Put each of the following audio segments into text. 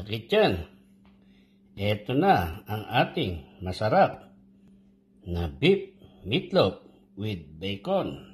At ityan, eto na ang ating masarap na beef meatloaf with bacon.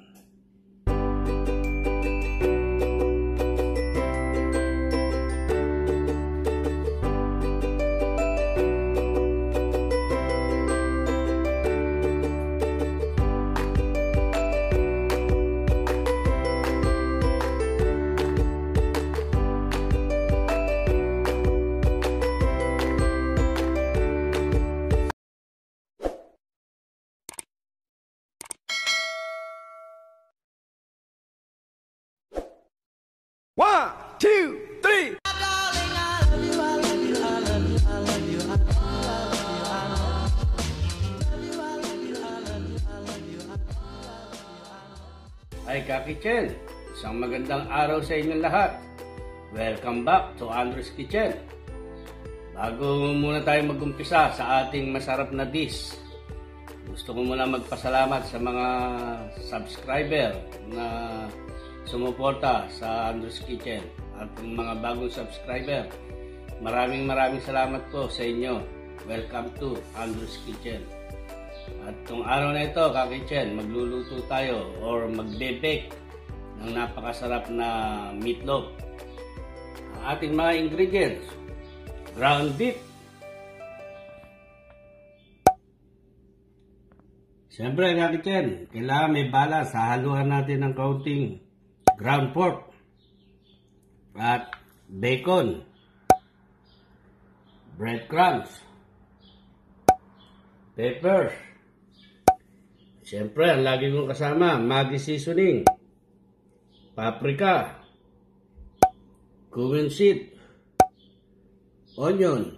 Hi Ka-Kitchen! Isang magandang araw sa inyong lahat. Welcome back to Andrew's Kitchen. Bago muna tayo mag-umpisa sa ating masarap na dish, gusto ko muna magpasalamat sa mga subscriber na sumuporta sa Andrew's Kitchen at mga bagong subscriber. Maraming salamat po sa inyo. Welcome to Andrew's Kitchen. At itong araw na ito, Ka-Kitchen, magluluto tayo or magbe-bake ng napakasarap na meatloaf. Ang ating mga ingredients: ground beef, siyempre Ka-Kitchen, kailangan may balance, haluan natin ng kaunting ground pork at bacon, breadcrumbs, peppers. Siyempre, ang lagi kong kasama, Maggi Seasoning, paprika, cumin seed, onion,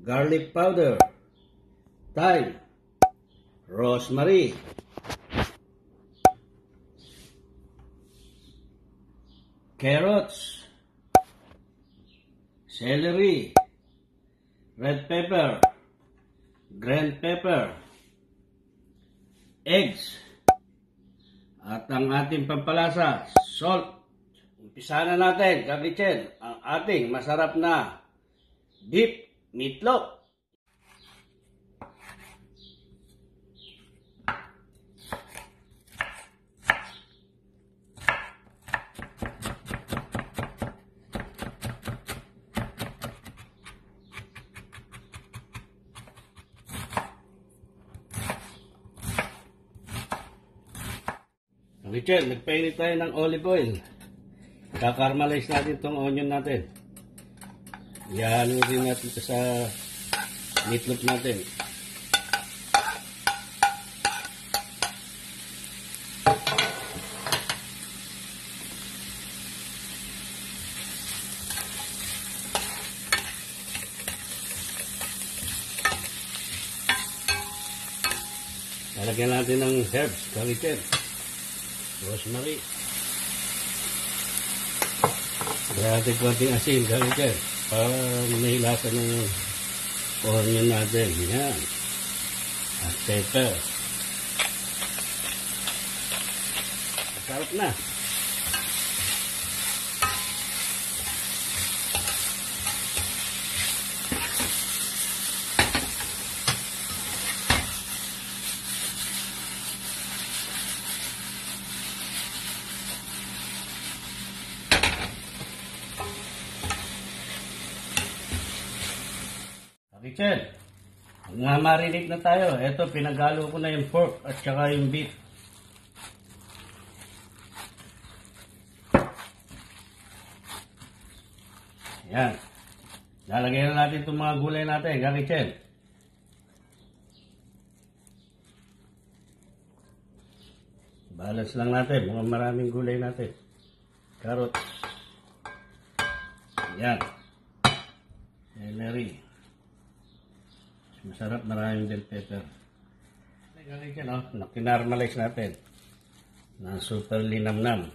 garlic powder, thyme, rosemary. Carrots, celery, red pepper, green pepper, eggs, at ang ating pampalasa, salt. Umpisa na natin, Ka-Kitchen, ang ating masarap na beef meatloaf. Ka-Kitchen, nagpainit tayo ng olive oil. Kakarmalize natin itong onion natin. Ihalo din natin ito sa meatloaf natin. Lalagyan natin ng herbs, Ka-Kitchen. Rosemary. Kaya natin konting asin, Ka-Kitchen, para may lasa ng onion natin. Yan. At pepper. Masarap na. Kitchen, nga marinig na tayo. Ito, pinaghalo ko na yung pork at saka yung beef. Ayan. Lalagyan na natin itong mga gulay natin, Ka-Kitchen. Balance lang natin. Mga maraming gulay natin. Carrot. Ayan. Celery. Masarap, maraming bell pepper. Ka-Kitchen, oh, nakinarmalize natin na super linamnam.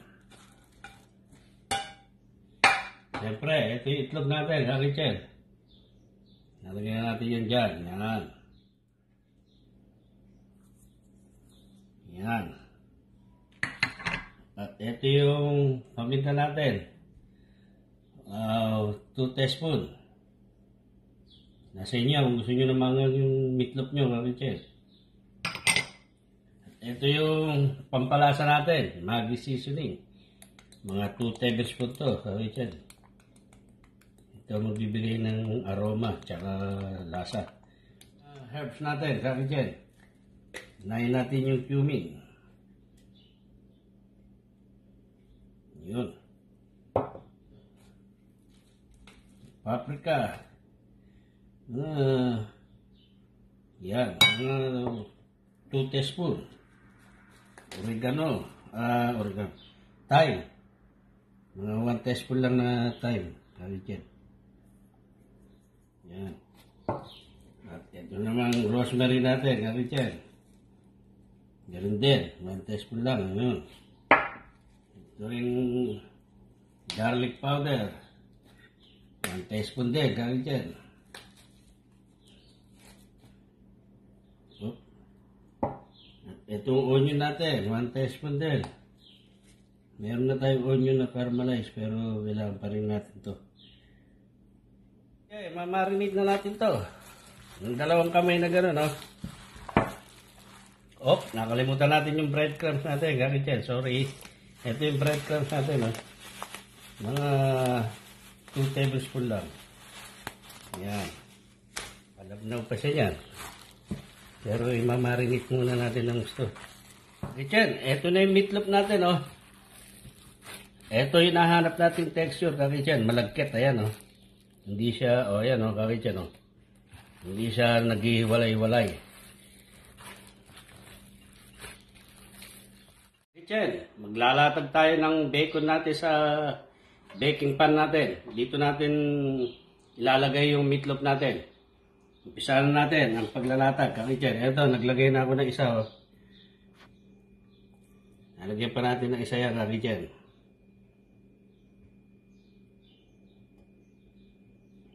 Siyempre, ito yung itlog natin, Ka-Kitchen. Nalagyan natin yan dyan. Yan. Yan. At ito yung paminta natin. 2 teaspoon. Nasa inyo kung gusto nyo namangal yung meatloaf nyo, mga chef. Ito yung pampalasa natin, Maggi Seasoning. Mga 2 tablespoon to, mga chef. Ito magbibigay ng aroma tsaka lasa. Herbs natin, mga chef. Unahin natin yung cumin. Yun. Paprika. Yan. 2 teaspoon. Oregano. Thyme. Mga 1 teaspoon lang na thyme. Yan. At ito namang rosemary natin. Ganun din. 1 teaspoon lang. Yun. Ito rin garlic powder, 1 teaspoon din, garlic dyan. At itong onion natin, 1 teaspoon din. Meron na tayong onion na caramelized pero kailangan pa rin natin to. Okay, mamarinate na natin to. Yung dalawang kamay na gano'n, no? Oh, nakalimutan natin yung breadcrumbs natin, garlic dyan, sorry. Ito yung breadcrumbs natin, oh. Mga 2 tablespoon lang. Ayan. Malabnaw pa siya yan. Pero imamarinate muna natin ng gusto. Kitchen, ito na yung meatloaf natin, oh. Ito yung nahanap natin texture, kakitchen. Malagkit, ayan, oh. Hindi siya, oh, ayan, oh, kakitchen, oh. Hindi siya naghihiwalay-walay. Kitchen, maglalatag tayo ng bacon natin sa baking pan natin. Dito natin ilalagay yung meatloaf natin. Umpisahan natin ang paglalatag. Kakitchen, eto, naglagay na ako ng isa. Oh. Nalagyan pa natin ng isa yan, kakitchen.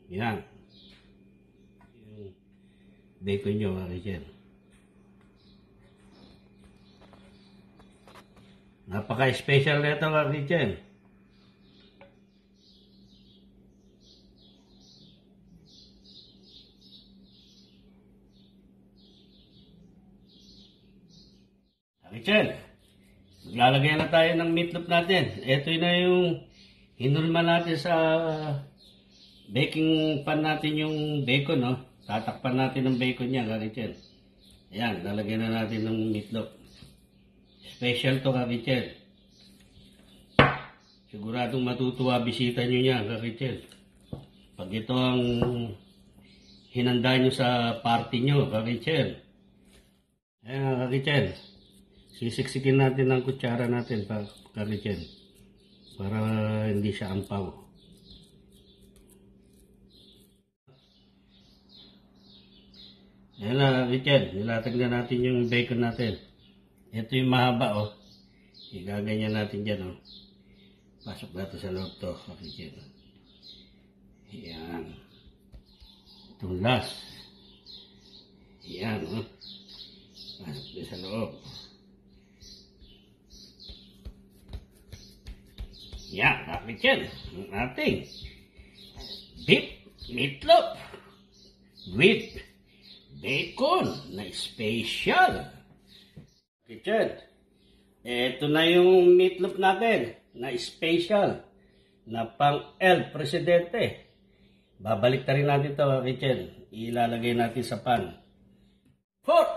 Yan. Yung bacon nyo, kakitchen. Napaka-special na ito, mga kitchen. Mga kitchen, maglalagay na tayo ng meatloaf natin. Ito na yung hinulma natin sa baking pan natin yung bacon, no? Tatakpan natin ng bacon niya, mga kitchen. Ayan, lalagay na natin ng meatloaf. Special to, kakitchen. Siguradong matutuwa bisita nyo niya, kakitchen. Pag ito ang hinanda nyo sa party nyo, kakitchen. Ayan, kakitchen. Sisiksikin natin ang kutsara natin, kakitchen. Para hindi siya ampaw. Ayan na, kakitchen. Nilatag na natin yung bacon natin. Ito yung mahaba, oh. Igaganyan natin dyan, oh. Pasok natin sa loob to, kakitchen. Ayan. Itong last. Ayan, oh. Pasok din sa loob. Ayan, kakitchen. Ang ating beef meatloaf with bacon na special. Kitchen, ito na yung meatloaf natin na special na pang El Presidente. Babalik na rin natin ito, kitchen. Ilalagay natin sa pan. Hot!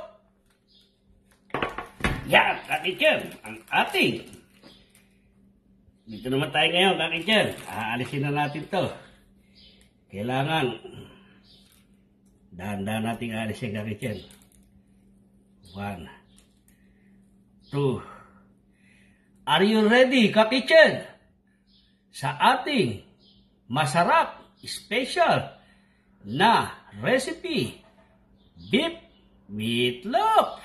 Yan, kakitchen, ang ating. Dito naman tayo ngayon, kakitchen. Aalisin na natin ito. Kailangan dahan-dahan natin aalisin, kakitchen. 1, 2. Are you ready, kakitchen? Sa ating masarap, special na recipe, beef meatloaf.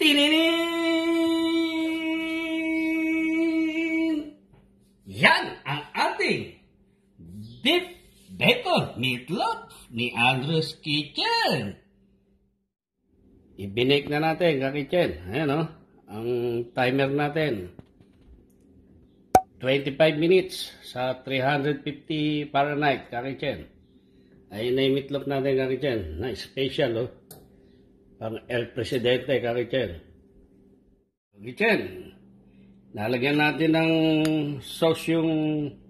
Tininin! Yan ang ating beef bacon meatloaf ni Andrew's Kitchen. I-bake na natin, kakitchen. Ayan, oh. Ang timer natin 25 minutes sa 350 Fahrenheit, Karichen. Ayun na yung meatloaf natin, Karichen. Nice, special, oh. Pang El Presidente, Karichen. Karichen, nalagyan natin ng sauce yung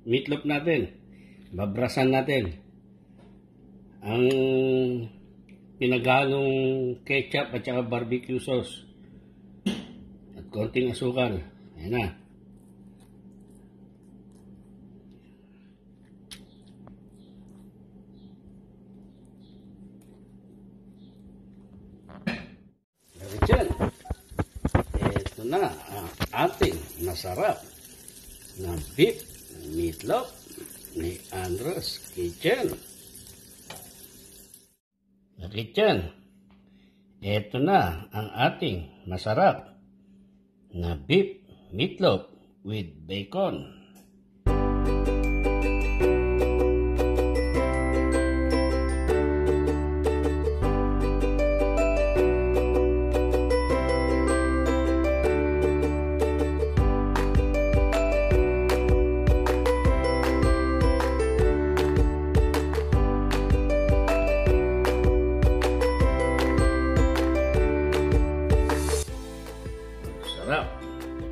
meatloaf natin. Babrasan natin. Ang pinaghalong ketchup at saka barbecue sauce. At konting asukal. Ayan na. Ito na ang ating masarap na beef meatloaf ni Andrew's Kitchen. Ito na ang ating masarap na beef meatloaf with bacon.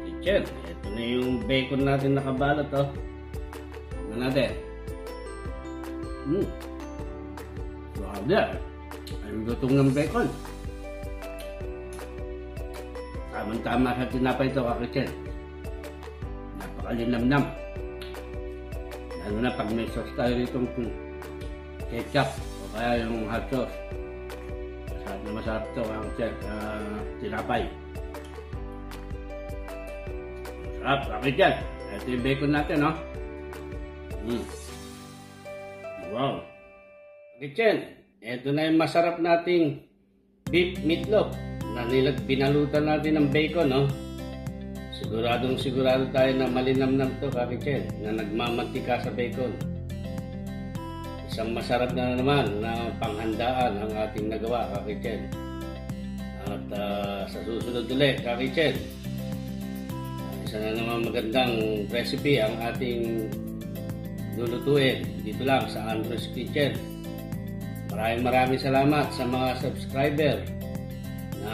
Kitchen. Ito na yung bacon natin nakabalot, oh. Tignan natin. Wow, there. Ang lutong ng bacon. Tamang-tama sa tinapay ito, ka-kitchen. Napakalinamnam. Lalo na pag may sauce tayo itong ketchup o kaya yung hot sauce. Masarap na masarap ito, ka-kitchen. Tinapay. Pakityan. Ito yung bacon natin, no? Wow. Pakityan. Ito na yung masarap nating beef meatloaf na binalutan natin ng bacon, no? Siguradong tayo na malinamnam to, pakityan, na nagmamantika sa bacon. Isang masarap na naman na panghandaan ang ating nagawa, pakityan. At sa susunod ulit, pakityan, isa na naman magandang recipe ang ating lulutuin dito lang sa Andrew's Kitchen. Maraming salamat sa mga subscriber na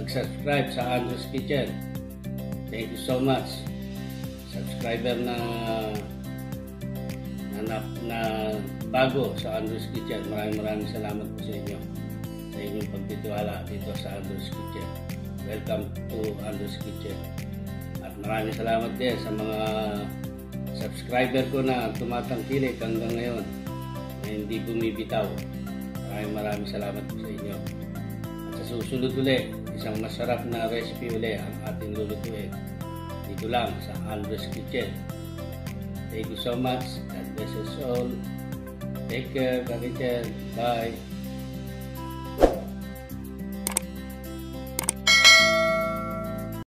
nag-subscribe sa Andrew's Kitchen. Thank you so much. Subscriber na bago sa Andrew's Kitchen. Maraming salamat po sa inyo. Sa inyong pagtitiwala dito sa Andrew's Kitchen. Welcome to Andrew's Kitchen. Maraming salamat din sa mga subscriber ko na tumatangkilik hanggang ngayon na hindi bumibitaw. Maraming salamat po sa inyo. At sa susunod ulit, isang masarap na recipe ulit ang ating lulutuin. Dito lang sa Andrew's Kitchen. Thank you so much. God bless us all. Take care, God bless you. Bye.